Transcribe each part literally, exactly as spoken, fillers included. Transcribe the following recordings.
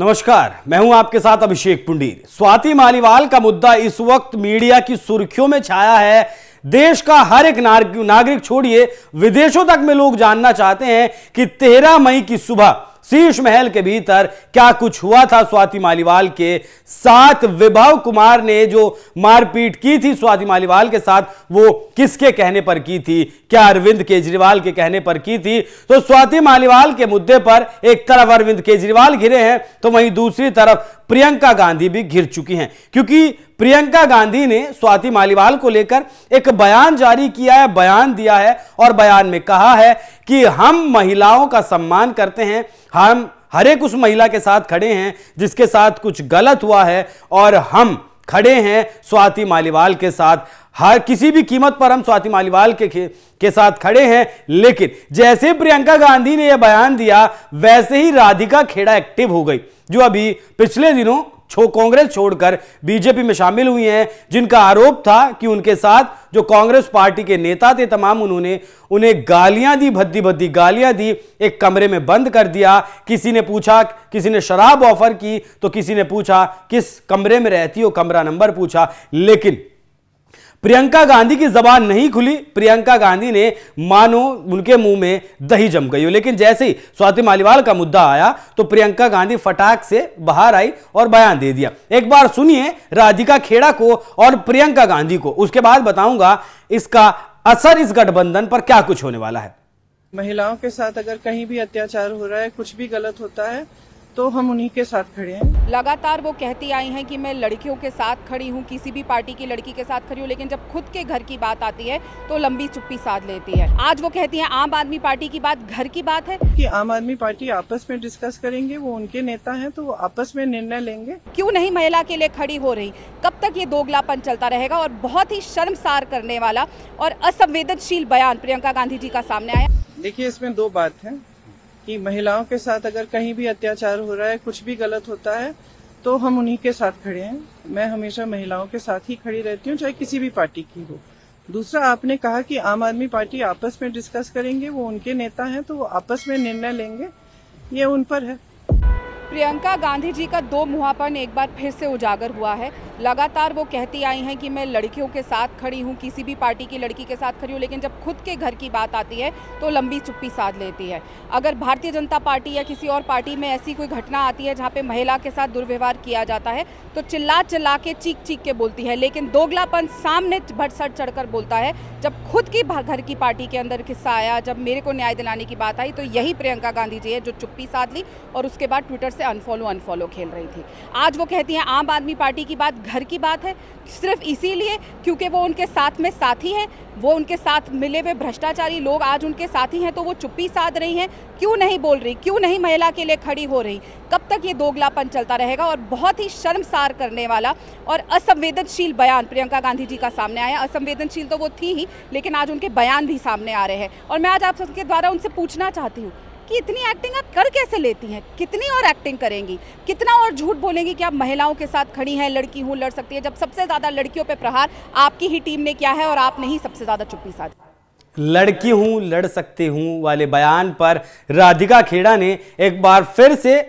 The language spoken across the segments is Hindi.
नमस्कार, मैं हूं आपके साथ अभिषेक पुंडीर। स्वाति मालीवाल का मुद्दा इस वक्त मीडिया की सुर्खियों में छाया है। देश का हर एक नागरिक छोड़िए विदेशों तक में लोग जानना चाहते हैं कि तेरह मई की सुबह शीश महल के भीतर क्या कुछ हुआ था। स्वाति मालीवाल के साथ विभव कुमार ने जो मारपीट की थी स्वाति मालीवाल के साथ, वो किसके कहने पर की थी? क्या अरविंद केजरीवाल के कहने पर की थी? तो स्वाति मालीवाल के मुद्दे पर एक तरफ अरविंद केजरीवाल घिरे हैं तो वहीं दूसरी तरफ प्रियंका गांधी भी घिर चुकी हैं, क्योंकि प्रियंका गांधी ने स्वाति मालीवाल को लेकर एक बयान जारी किया है, बयान दिया है और बयान में कहा है कि हम महिलाओं का सम्मान करते हैं, हम हर एक उस महिला के साथ खड़े हैं जिसके साथ कुछ गलत हुआ है और हम खड़े हैं स्वाति मालीवाल के साथ। हर किसी भी कीमत पर हम स्वाति मालीवाल के के साथ खड़े हैं। लेकिन जैसे प्रियंका गांधी ने यह बयान दिया वैसे ही राधिका खेड़ा एक्टिव हो गई, जो अभी पिछले दिनों छो कांग्रेस छोड़कर बीजेपी में शामिल हुई हैं, जिनका आरोप था कि उनके साथ जो कांग्रेस पार्टी के नेता थे तमाम उन्होंने उन्हें गालियां दी, भद्दी भद्दी गालियां दी, एक कमरे में बंद कर दिया। किसी ने पूछा, किसी ने शराब ऑफर की तो किसी ने पूछा किस कमरे में रहती हो, कमरा नंबर पूछा। लेकिन प्रियंका गांधी की जबान नहीं खुली, प्रियंका गांधी ने मानो उनके मुंह में दही जम गई हो। लेकिन जैसे ही स्वाति मालीवाल का मुद्दा आया तो प्रियंका गांधी फटाक से बाहर आई और बयान दे दिया। एक बार सुनिए राधिका खेड़ा को और प्रियंका गांधी को, उसके बाद बताऊंगा इसका असर इस गठबंधन पर क्या कुछ होने वाला है। महिलाओं के साथ अगर कहीं भी अत्याचार हो रहा है, कुछ भी गलत होता है, तो हम उन्हीं के साथ खड़े हैं। लगातार वो कहती आई हैं कि मैं लड़कियों के साथ खड़ी हूँ, किसी भी पार्टी की लड़की के साथ खड़ी हूँ, लेकिन जब खुद के घर की बात आती है तो लंबी चुप्पी साध लेती है। आज वो कहती हैं आम आदमी पार्टी की बात घर की बात है कि आम आदमी पार्टी आपस में डिस्कस करेंगे, वो उनके नेता हैं तो वो आपस में निर्णय लेंगे। क्यों नहीं महिला के लिए खड़ी हो रही? कब तक ये दोगलापन चलता रहेगा? और बहुत ही शर्मसार करने वाला और असंवेदनशील बयान प्रियंका गांधी जी का सामने आया। देखिए, इसमें दो बात है कि महिलाओं के साथ अगर कहीं भी अत्याचार हो रहा है, कुछ भी गलत होता है, तो हम उन्हीं के साथ खड़े हैं। मैं हमेशा महिलाओं के साथ ही खड़ी रहती हूँ, चाहे किसी भी पार्टी की हो। दूसरा, आपने कहा कि आम आदमी पार्टी आपस में डिस्कस करेंगे, वो उनके नेता हैं तो वो आपस में निर्णय लेंगे, ये उन पर है। प्रियंका गांधी जी का दो मुहापन एक बार फिर से उजागर हुआ है। लगातार वो कहती आई हैं कि मैं लड़कियों के साथ खड़ी हूँ, किसी भी पार्टी की लड़की के साथ खड़ी हूँ, लेकिन जब खुद के घर की बात आती है तो लंबी चुप्पी साध लेती है। अगर भारतीय जनता पार्टी या किसी और पार्टी में ऐसी कोई घटना आती है जहाँ पे महिला के साथ दुर्व्यवहार किया जाता है तो चिल्ला चिल्ला के, चीख चीख के बोलती है, लेकिन दोगलापन सामने भटसट चढ़कर बोलता है। जब खुद की घर की पार्टी के अंदर किस्सा आया, जब मेरे को न्याय दिलाने की बात आई, तो यही प्रियंका गांधी जी है जो चुप्पी साध ली और उसके बाद ट्विटर से अनफॉलो अनफॉलो खेल रही थी। आज वो कहती हैं आम आदमी पार्टी की बात घर की बात है, सिर्फ इसीलिए क्योंकि वो उनके साथ में साथी हैं, वो उनके साथ मिले हुए भ्रष्टाचारी लोग आज उनके साथी हैं तो वो चुप्पी साध रही हैं। क्यों नहीं बोल रही? क्यों नहीं महिला के लिए खड़ी हो रही? कब तक ये दोगलापन चलता रहेगा? और बहुत ही शर्मसार करने वाला और असंवेदनशील बयान प्रियंका गांधी जी का सामने आया। असंवेदनशील तो वो थी ही, लेकिन आज उनके बयान भी सामने आ रहे हैं। और मैं आज आप सबके द्वारा उनसे पूछना चाहती हूँ कि इतनी एक्टिंग आप कर कैसे लेती हैं? कितनी और एक्टिंग करेंगी, कितना और झूठ बोलेंगी कि आप महिलाओं के साथ खड़ी हैं, लड़की हूँ, लड़ सकती है, जब सबसे ज्यादा लड़कियों पे प्रहार आपकी ही टीम ने किया है और आपने ही सबसे ज्यादा चुप्पी साधी। लड़की हूँ, लड़ सकती हूँ वाले बयान पर राधिका खेड़ा ने एक बार फिर से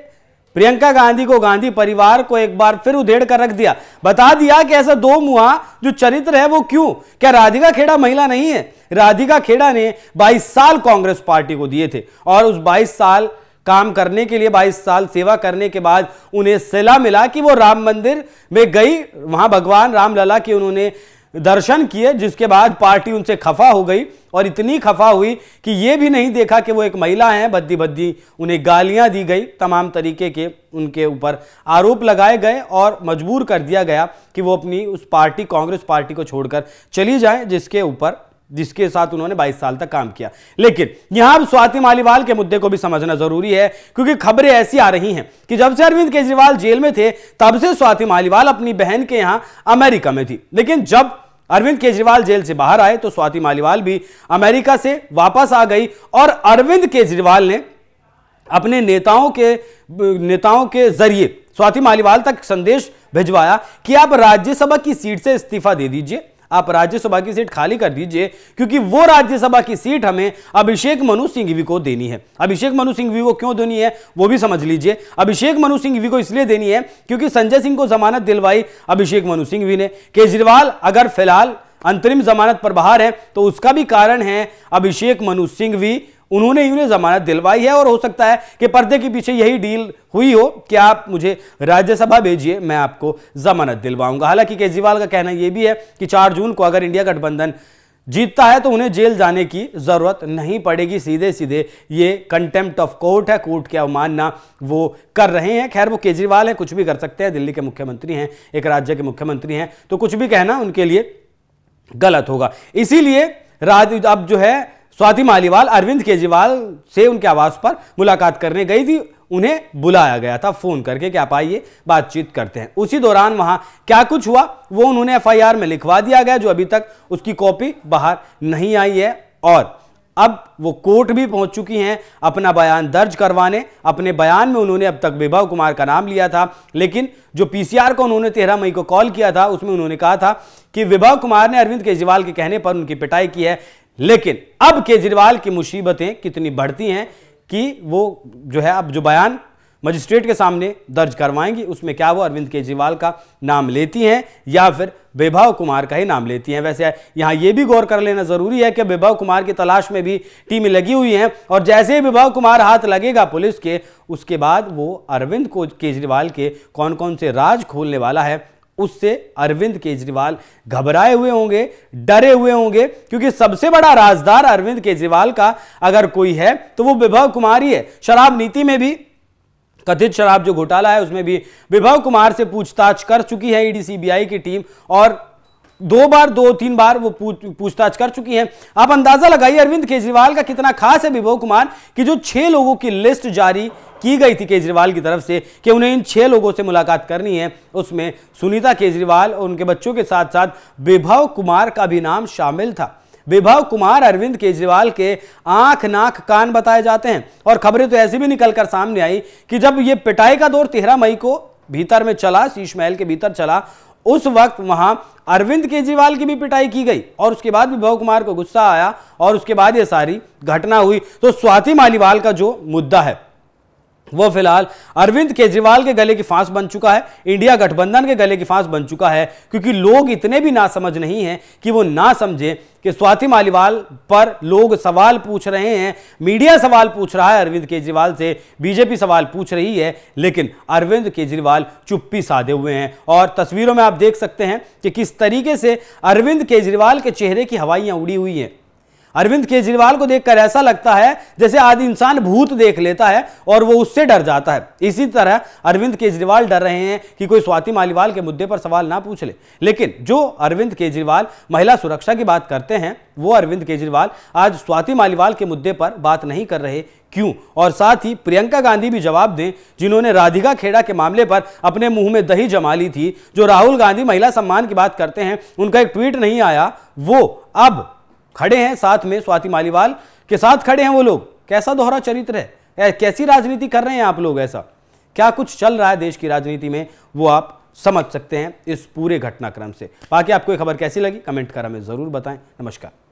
प्रियंका गांधी को, गांधी परिवार को एक बार फिर उधेड़ कर रख दिया, बता दिया कि ऐसा दो मुहां जो चरित्र है वो क्यों। क्या राधिका खेड़ा महिला नहीं है? राधिका खेड़ा ने बाईस साल कांग्रेस पार्टी को दिए थे और उस बाईस साल काम करने के लिए, बाईस साल सेवा करने के बाद उन्हें सिला मिला कि वो राम मंदिर में गई, वहां भगवान राम लला के उन्होंने दर्शन किए, जिसके बाद पार्टी उनसे खफा हो गई और इतनी खफा हुई कि ये भी नहीं देखा कि वो एक महिला हैं। भद्दी भद्दी उन्हें गालियां दी गई, तमाम तरीके के उनके ऊपर आरोप लगाए गए और मजबूर कर दिया गया कि वो अपनी उस पार्टी, कांग्रेस पार्टी को छोड़कर चली जाएं, जिसके ऊपर जिसके साथ उन्होंने बाईस साल तक काम किया। लेकिन यहां अब स्वाति मालीवाल के मुद्दे को भी समझना जरूरी है, क्योंकि खबरें ऐसी आ रही हैं कि जब से अरविंद केजरीवाल जेल में थे तब से स्वाति मालीवाल अपनी बहन के यहां अमेरिका में थी। लेकिन जब अरविंद केजरीवाल जेल से बाहर आए तो स्वाति मालीवाल भी अमेरिका से वापस आ गई और अरविंद केजरीवाल ने अपने नेताओं के नेताओं के जरिए स्वाति मालीवाल तक संदेश भिजवाया कि आप राज्यसभा की सीट से इस्तीफा दे दीजिए, आप राज्यसभा की सीट खाली कर दीजिए, क्योंकि वो राज्यसभा की सीट हमें अभिषेक मनु सिंघवी को देनी है। अभिषेक मनु सिंघवी को क्यों देनी है वो भी समझ लीजिए। अभिषेक मनु सिंघवी को इसलिए देनी है क्योंकि संजय सिंह को जमानत दिलवाई अभिषेक मनु सिंघवी ने। केजरीवाल अगर फिलहाल अंतरिम जमानत पर बाहर है तो उसका भी कारण है अभिषेक मनु सिंघवी, उन्होंने ही उन्हें जमानत दिलवाई है। और हो सकता है कि पर्दे के पीछे यही डील हुई हो कि आप मुझे राज्यसभा भेजिए, मैं आपको जमानत दिलवाऊंगा। हालांकि केजरीवाल का कहना यह भी है कि चार जून को अगर इंडिया गठबंधन जीतता है तो उन्हें जेल जाने की जरूरत नहीं पड़ेगी। सीधे सीधे ये कंटेम्प्ट ऑफ कोर्ट है, कोर्ट की अवमानना वो कर रहे हैं। खैर, वो केजरीवाल है, कुछ भी कर सकते हैं, दिल्ली के मुख्यमंत्री हैं, एक राज्य के मुख्यमंत्री हैं, तो कुछ भी कहना उनके लिए गलत होगा। इसीलिए राज अब जो है स्वाति मालीवाल अरविंद केजरीवाल से उनके आवास पर मुलाकात करने गई थी, उन्हें बुलाया गया था फोन करके कि आप आइए बातचीत करते हैं। उसी दौरान वहां क्या कुछ हुआ वो उन्होंने एफ आई आर में लिखवा दिया गया, जो अभी तक उसकी कॉपी बाहर नहीं आई है। और अब वो कोर्ट भी पहुंच चुकी हैं अपना बयान दर्ज करवाने। अपने बयान में उन्होंने अब तक विभव कुमार का नाम लिया था, लेकिन जो पी सी आर को उन्होंने तेरह मई को कॉल किया था उसमें उन्होंने कहा था कि विभव कुमार ने अरविंद केजरीवाल के कहने पर उनकी पिटाई की है। लेकिन अब केजरीवाल की मुसीबतें कितनी बढ़ती हैं कि वो जो है अब जो बयान मजिस्ट्रेट के सामने दर्ज करवाएंगी उसमें क्या वो अरविंद केजरीवाल का नाम लेती हैं या फिर विभव कुमार का ही नाम लेती हैं। वैसे यहाँ ये भी गौर कर लेना जरूरी है कि विभव कुमार की तलाश में भी टीमें लगी हुई हैं, और जैसे ही विभव कुमार हाथ लगेगा पुलिस के, उसके बाद वो अरविंद को केजरीवाल के कौन कौन से राज खोलने वाला है उससे अरविंद केजरीवाल घबराए हुए होंगे, डरे हुए होंगे, क्योंकि सबसे बड़ा राजदार अरविंद केजरीवाल का अगर कोई है तो वो विभव कुमार ही है। शराब नीति में भी, कथित शराब जो घोटाला है उसमें भी विभव कुमार से पूछताछ कर चुकी है E D C B I की टीम, और दो बार दो तीन बार वो पूछताछ कर चुकी हैं। आप अंदाजा लगाइए अरविंद केजरीवाल का कितना खास है विभव कुमार, कि जो छह लोगों की लिस्ट जारी की गई थी केजरीवाल की तरफ से कि उन्हें इन छह लोगों से मुलाकात करनी है, उसमें सुनीता केजरीवाल और उनके बच्चों के साथ साथ विभव कुमार का भी नाम शामिल था। विभव कुमार अरविंद केजरीवाल के आंख नाक कान बताए जाते हैं, और खबरें तो ऐसी भी निकलकर सामने आई कि जब ये पिटाई का दौर तेरह मई को भीतर में चला, शीश महल के भीतर चला, उस वक्त वहां अरविंद केजरीवाल की भी पिटाई की गई और उसके बाद विभव कुमार को गुस्सा आया और उसके बाद ये सारी घटना हुई। तो स्वाति मालीवाल का जो मुद्दा है वो फिलहाल अरविंद केजरीवाल के गले की फांस बन चुका है, इंडिया गठबंधन के गले की फांस बन चुका है, क्योंकि लोग इतने भी नासमझ नहीं हैं कि वो ना समझें कि स्वाति मालीवाल पर लोग सवाल पूछ रहे हैं। मीडिया सवाल पूछ रहा है अरविंद केजरीवाल से, बीजेपी सवाल पूछ रही है, लेकिन अरविंद केजरीवाल चुप्पी साधे हुए हैं। और तस्वीरों में आप देख सकते हैं कि किस तरीके से अरविंद केजरीवाल के चेहरे की हवाइयाँ उड़ी हुई हैं। अरविंद केजरीवाल को देखकर ऐसा लगता है जैसे आदि इंसान भूत देख लेता है और वो उससे डर जाता है। इसी तरह अरविंद केजरीवाल डर रहे हैं कि कोई स्वाति मालीवाल के मुद्दे पर सवाल ना पूछ ले। लेकिन जो अरविंद केजरीवाल महिला सुरक्षा की बात करते हैं वो अरविंद केजरीवाल आज स्वाति मालीवाल के मुद्दे पर बात नहीं कर रहे, क्यों? और साथ ही प्रियंका गांधी भी जवाब दें, जिन्होंने राधिका खेड़ा के मामले पर अपने मुंह में दही जमा ली थी। जो राहुल गांधी महिला सम्मान की बात करते हैं उनका एक ट्वीट नहीं आया, वो अब खड़े हैं साथ में स्वाति मालीवाल के साथ खड़े हैं वो लोग। कैसा दोहरा चरित्र है, कैसी राजनीति कर रहे हैं आप लोग, ऐसा क्या कुछ चल रहा है देश की राजनीति में वो आप समझ सकते हैं इस पूरे घटनाक्रम से। बाकी आपको ये खबर कैसी लगी कमेंट कर हमें ज़रूर बताएं। नमस्कार।